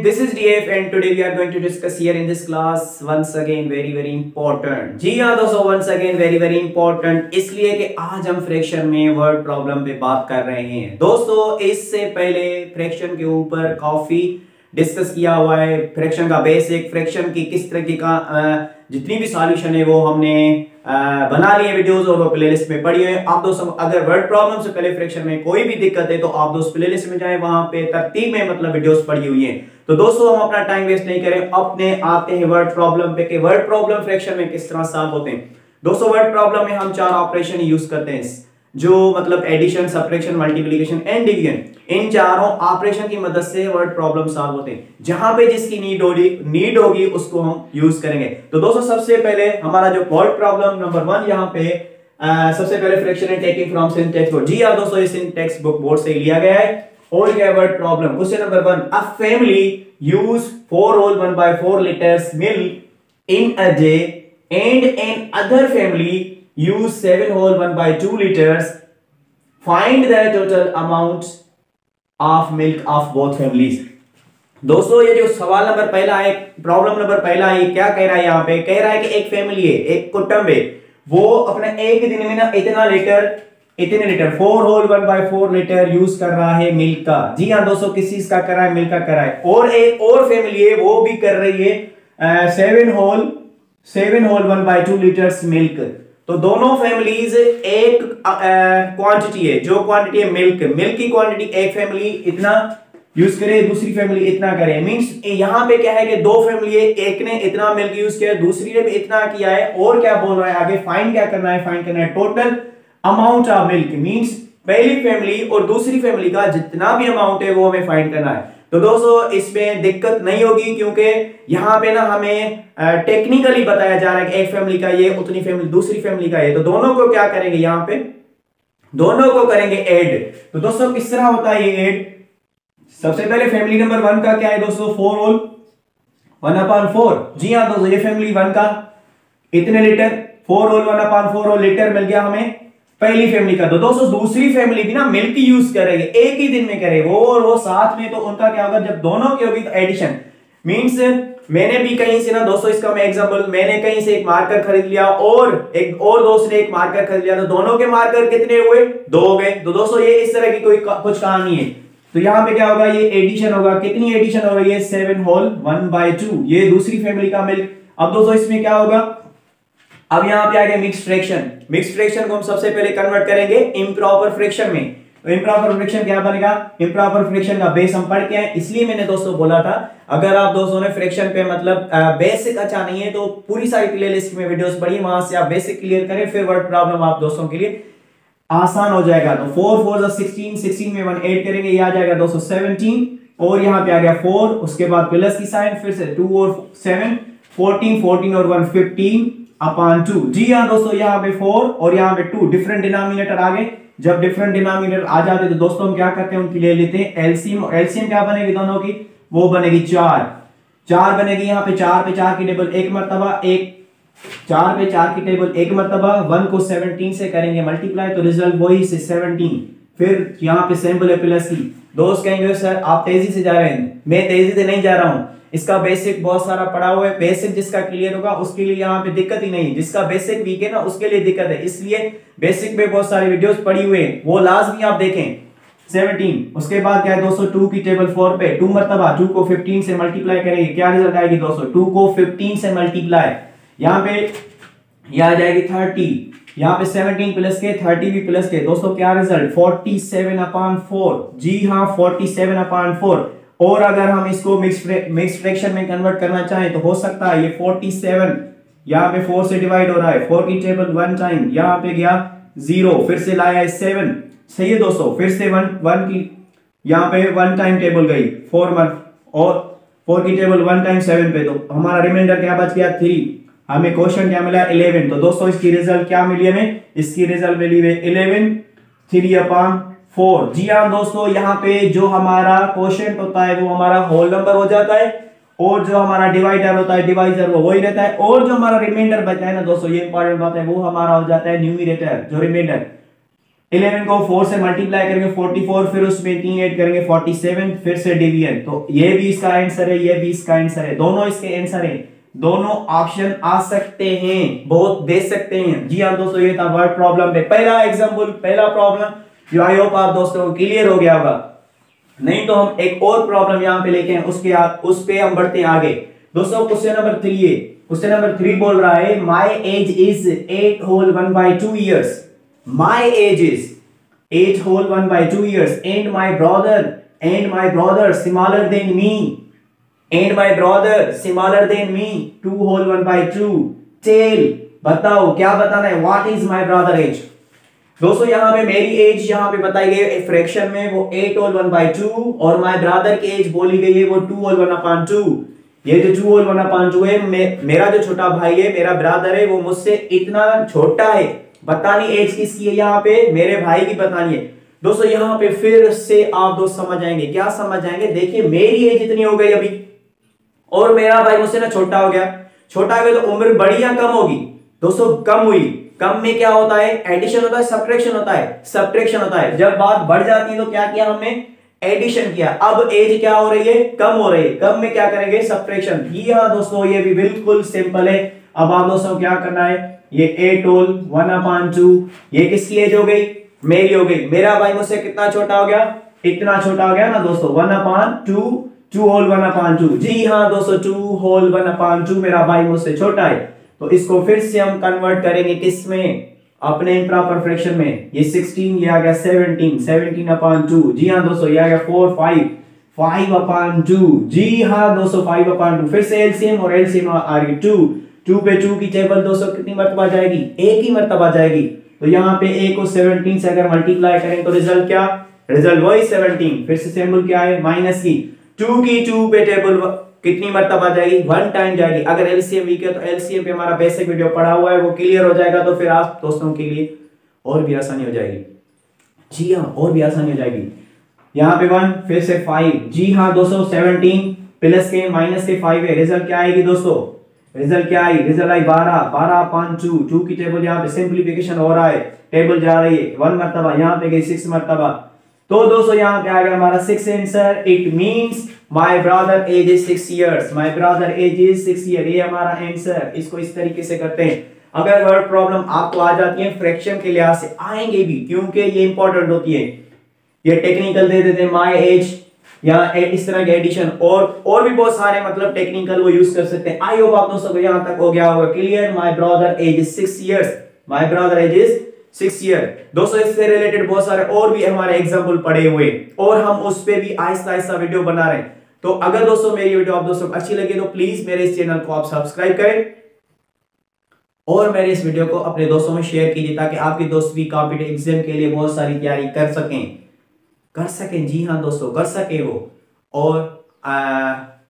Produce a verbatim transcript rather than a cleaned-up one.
everyone, this is D F and today we are going to discuss here in this class once again very very important. जी हाँ दोस्तों, once again very very important इसलिए कि आज हम fraction में word problem पे बात कर रहे हैं। दोस्तों इससे पहले फ्रैक्शन के ऊपर काफी डिस्कस किया हुआ है, फ्रैक्शन का बेसिक, फ्रैक्शन की किस तरह की का जितनी भी सॉल्यूशन है वो हमने बना लिए वीडियोस और वो प्लेलिस्ट में पड़ी है। आप दोस्तों अगर वर्ड प्रॉब्लम से पहले फ्रैक्शन में कोई भी दिक्कत है तो आप दोस्त प्लेलिस्ट में जाएं, वहां पे तरतीब में मतलब वीडियोस पड़ी हुई हैं। तो दोस्तों हम अपना टाइम वेस्ट नहीं करें, अपने आते हैं वर्ड प्रॉब्लम पे कि वर्ड प्रॉब्लम फ्रैक्शन में किस तरह साफ होते हैं। दोस्तों वर्ड प्रॉब्लम में हम चार ऑपरेशन यूज करते हैं जो मतलब addition, subtraction, multiplication and division. इन चारों ऑपरेशन की मदद से वर्ड प्रॉब्लम सॉल्व होते हैं। जहां पे जिसकी नीड होगी नीड होगी उसको हम यूज करेंगे। तो दोस्तों सबसे पहले हमारा जो वर्ड प्रॉब्लम नंबर वन यहाँ पे आ, सबसे पहले fraction and taking from syntax book. जी हाँ दोस्तों, ये सिंटैक्स बुक बोर्ड से लिया गया है। और क्या word problem, question number one, a family use four whole one by four litres milk in a day and N other family use seven whole one by two liters. Find the total amount of milk of both families. दोस्तों ये जो सवाल number पहला है, problem number पहला है, क्या कह रहा है यहाँ पे? कह रहा है कि एक फैमिली है, एक कुटुंब है, वो अपने एक दिन में ना इतना लीटर इतने litre four whole one by four litre use कर रहा है मिल्क का। जी हाँ दोस्तों, किस चीज का कर रहा है? मिल्क का कर रहा है। और एक और फैमिली है वो भी कर रही है seven whole seven whole one by two litres milk. तो दोनों फैमिलीज एक क्वांटिटी है, जो क्वांटिटी है मिल्क मिल्क की क्वांटिटी एक फैमिली इतना यूज करे, दूसरी फैमिली इतना करे। मींस यहां पे क्या है कि दो फैमिली है, एक ने इतना मिल्क यूज किया है, दूसरी ने भी इतना किया है। और क्या बोल रहा है आगे? फाइंड क्या करना है? फाइंड करना है total amount of milk. Means पहली फैमिली और दूसरी फैमिली का जितना भी अमाउंट है वो हमें फाइंड करना है। तो दोस्तों इसमें दिक्कत नहीं होगी क्योंकि यहाँ पे ना हमें टेक्निकली बताया जा रहा है कि एक फैमिली का ये, उतनी फैमिली दूसरी फैमिली का ये। तो दोनों को क्या करेंगे यहाँ पे? दोनों को करेंगे ऐड। तो दोस्तों किस तरह होता है ये ऐड? सबसे पहले फैमिली नंबर वन का क्या है दोस्तों? Four whole one upon four. जी हाँ दोस्तों, ये फैमिली वन का इतने litre four whole one upon four whole litre मिल गया हमें पहली फैमिली का। तो दोस्तों दूसरी फैमिली भी ना मिल्क यूज करेगी, एक ही दिन में करेगी वो और वो साथ में। तो उनका क्या होगा जब दोनों की होगी तो एडिशन। मींस मैंने भी कहीं से ना दोस्तों इसका मैं एग्जांपल, मैंने कहीं से एक मार्कर खरीद लिया और एक और दोस्त ने एक मार्कर खरीद लिया, तो दोनों के मार्कर कितने हुए? दो हो गए। तो दोस्तों ये इस तरह की कोई कुछ कहानी है। तो यहाँ पे क्या होगा? ये एडिशन होगा। कितनी एडिशन हो रही है? Seven whole one by two, ये दूसरी फैमिली का मिल्क। अब दोस्तों इसमें क्या होगा? अब यहाँ पे आ गया मिक्स फ्रैक्शन। मिक्स फ्रैक्शन को हम सबसे पहले कन्वर्ट करेंगे इंप्रॉपर फ्रैक्शन में। तो इंप्रॉपर फ्रैक्शन क्या बनेगा? इंप्रॉपर फ्रैक्शन का बेस हम पढ़ के आए, इसलिए मैंने दोस्तों बोला था अगर आप दोस्तों ने फ्रैक्शन पे मतलब बेसिक अच्छा नहीं है तो पूरी सारी प्लेलिस्ट में वीडियोस पढ़िए, वहां से आप बेसिक क्लियर करें, फिर वर्ड प्रॉब्लम आप दोस्तों के लिए आसान हो जाएगा। तो फोर फोर सिक्सटीन, सिक्सटीन में वन एड करेंगे, ये आ जाएगा दोस्तों सेवनटीन। और यहाँ पे आ गया फोर, उसके बाद प्लस की साइन, फिर से टू और सेवन, फोर्टीन, फोर्टीन और वन फिफ्टीन अपॉन टू। जी हाँ दोस्तों, यहाँ पे फोर और यहाँ पे टू, डिफरेंट डिनोमिनेटर आ गए। जब डिफरेंट डिनोमिनेटर आ जाते तो दोस्तों हम क्या करते हैं? उनके लिए लेते हैं एलसीएम। और एलसीएम क्या बनेगी दोनों की? वो बनेगी चार। चार बनेगी यहाँ पे, चार पे चार की टेबल एक मरतबा, एक चार पे चार की टेबल एक मरतबा। वन को सेवनटीन से करेंगे मल्टीप्लाई तो रिजल्ट वही से सेवनटीन। फिर यहाँ पे सैम्पल है प्लस की। दोस्त कहेंगे सर आप तेजी से जा रहे हैं, मैं तेजी से नहीं जा रहा हूँ। इसका बेसिक बहुत सारा पड़ा हुआ है, बेसिक जिसका क्लियर होगा उसके लिए यहाँ पे दिक्कत ही नहीं, जिसका बेसिक वीक है ना उसके लिए दिक्कत है। इसलिए बेसिक पे बहुत सारे वीडियोस पड़ी हुए हैं, वो लाजमी आप देखें। सेवनटीन, उसके बाद क्या है दोस्तों? टू की टेबल फोर पे टू मरतबा, टू को फिफ्टीन से मल्टीप्लाई करेंगे, क्या रिजल्ट आएगी दोस्तों? टू को फिफ्टीन से मल्टीप्लाई, यहाँ पे यह आ जाएगी थर्टी, यहाँ पे सेवनटीन प्लस के थर्टी भी प्लस के, दोस्तों क्या result? Forty seven upon four. जी हाँ, फोर्टी सेवन अपॉन फोर। और अगर हम इसको मिक्स मिक्स फ्रैक्शन में कन्वर्ट करना चाहें तो हो सकता है ये फोर्टी सेवन, यहाँ पे फोर से डिवाइड हो रहा है, फोर की टेबल वन टाइम, यहाँ पे गया जीरो, फिर से लाया सेवन, सही है दोस्तों। फिर से वन वन की यहाँ पे वन टाइम टेबल गई फोर मंथ और फोर की टेबल वन टाइम सेवन पे, तो हमारा रिमाइंडर क्या बच गया? थ्री। हमें क्वेश्चन क्या मिला? इलेवन। तो दोस्तों इसकी रिजल्ट क्या मिली हमें? इसकी रिजल्ट मिली हुई इलेवन थ्री अपॉन फोर। जी हाँ दोस्तों, यहाँ पे जो हमारा क्वोशेंट होता है वो हमारा होल नंबर हो जाता है और जो हमारा डिवाइडर होता है डिवाइजर वो वही रहता है, और जो हमारा रिमाइंडर बचा है ना दोस्तों, ये इंपॉर्टेंट बात है, वो हमारा हो जाता है न्यूमिरेटर, जो रिमाइंडर इलेवन को फोर से मल्टीप्लाई करेंगे फोर्टी फोर, फिर उसमें तीन ऐड करेंगे फोर्टी सेवन, फिर से डिवीजन। तो ये भी इसका आंसर है, ये भी इसका आंसर है, दोनों इसके आंसर हैं, दोनों ऑप्शन आ सकते हैं, बहुत दे सकते हैं। जी हाँ दोस्तों, ये था वर्ड प्रॉब्लम पे पहला एग्जाम्पल, पहला प्रॉब्लम जो आई होप आप दोस्तों को क्लियर हो गया होगा। नहीं तो हम एक और प्रॉब्लम यहाँ पे लेके हैं, उसके आप उस पे हम बढ़ते हैं आगे। दोस्तों क्वेश्चन नंबर थ्री है, क्वेश्चन नंबर थ्री बोल रहा है my age is eight whole one by two years, My age is eight whole one by two years, and my brother and my brother smaller than me, and my brother smaller than me two whole one by two. Tell, बताओ क्या बताना है, what is my brother age? दोस्तों यहाँ पे मेरी as यहाँ पे बताई गई है फ्रैक्शन में, वो eight whole one by two, और my brother की एज बोली गई है वो two whole one upon two। ये जो two whole one upon two है, मे, मेरा जो छोटा भाई है, मेरा ब्रदर है, वो मुझसे इतना छोटा है। बतानी एज किसकी है, यहाँ पे मेरे भाई की बतानी है। दोस्तों यहाँ पे फिर से आप दोस्त समझ आएंगे, क्या समझ आएंगे, देखिए मेरी एज इतनी हो गई अभी, और मेरा भाई मुझसे ना छोटा हो गया, छोटा हो गया तो उम्र बड़ी या कम होगी दोस्तों, कम हुई। कम में क्या होता है, एडिशन होता है, सब्ट्रैक्शन होता है, सब्ट्रैक्शन होता है। जब बात बढ़ जाती है तो क्या किया हमने, एडिशन किया। अब एज क्या हो रही है, कम हो रही है, कम में क्या करेंगे, सब्ट्रैक्शन। जी हाँ दोस्तों, ये भी बिल्कुल सिंपल है। अब आप दोस्तों क्या करना है, ये eight whole one upon two, ये किसकी एज हो गई, मेरी हो गई। मेरा भाई मुझसे कितना छोटा हो गया, इतना छोटा हो गया ना दोस्तों, one upon two, two whole one upon two. जी हाँ दोस्तों, two whole one upon two, मेरा भाई मुझसे छोटा है। तो इसको फिर से हम कन्वर्ट करेंगे किसमें, अपने इंप्रॉपर फ्रैक्शन में। ये सिक्सटीन, ये आ गया सेवनटीन, सेवनटीन अपॉन टू। जी हाँ दोस्तों, ये आ गया four, five, five upon two. जी हाँ दोस्तों, फाइव अपॉन टू। फिर से एलसीएम और एलसीएम आ गई टू, टू पे टू की टेबल दोस्तों कितनी मरतबा जाएगी, एक ही मरतबा जाएगी। तो यहाँ पे एक को सेवनटीन से अगर मल्टीप्लाई करें तो रिजल्ट क्या, रिजल्ट वही सेवनटीन। फिर से सिंबल क्या है, माइनस की। टू की टू पे टेबल कितनी मरतबा जाएगी, वन टाइम जाएगी। अगर एलसीएम वीक है तो एलसीएम पे हमारा बेसिक वीडियो पढ़ा हुआ है, वो क्लियर हो जाएगा, तो फिर आप दोस्तों के लिए और भी आसानी हो जाएगी। जी हाँ, और भी आसानी हो जाएगी। यहाँ पे वन, फिर से फाइव। जी हाँ दोस्तों, सेवनटीन प्लस के माइनस के फाइव है, रिजल्ट क्या आएगी दोस्तों, रिजल्ट क्या आई, रिजल्ट आई बारह, बारह अपॉन टू। टू की टेबल यहाँ पे सिंप्लीफिकेशन हो रहा है, टेबल जा रही है वन मरतबा, यहाँ पे गई सिक्स मरतबा। तो दोस्तों यहाँ पे आ गया हमारा six answer. It means my brother age is six years, my brother age is six year, ये हमारा आंसर। इसको इस तरीके से करते हैं। अगर वर्ड प्रॉब्लम आपको आ जाती है फ्रैक्शन के लिहाज से आएंगे भी, क्योंकि ये इंपॉर्टेंट होती है। ये टेक्निकल दे देते हैं माई एज, यहाँ इस तरह के एडिशन और और भी बहुत सारे मतलब टेक्निकल वो यूज कर सकते हैं। आई होप आप दोस्तों को यहाँ तक हो गया होगा clear. My brother age is six years, my brother age is six year. दोस्तों इससे रिलेटेड बहुत सारे और भी हमारे एग्जाम्पल पड़े हुए, और हम उस पर भी आहिस्ता आहिस्ता वीडियो बना रहे हैं। तो अगर दोस्तों मेरी वीडियो आप दोस्तों को अच्छी लगी तो प्लीज मेरे इस चैनल को आप सब्सक्राइब करें, और मेरे इस वीडियो को अपने दोस्तों में शेयर कीजिए, ताकि आपके दोस्त भी कॉम्पिटेटिव एग्जाम के लिए बहुत सारी तैयारी कर सकें, कर सकें जी हाँ दोस्तों, कर सके वो। और आ,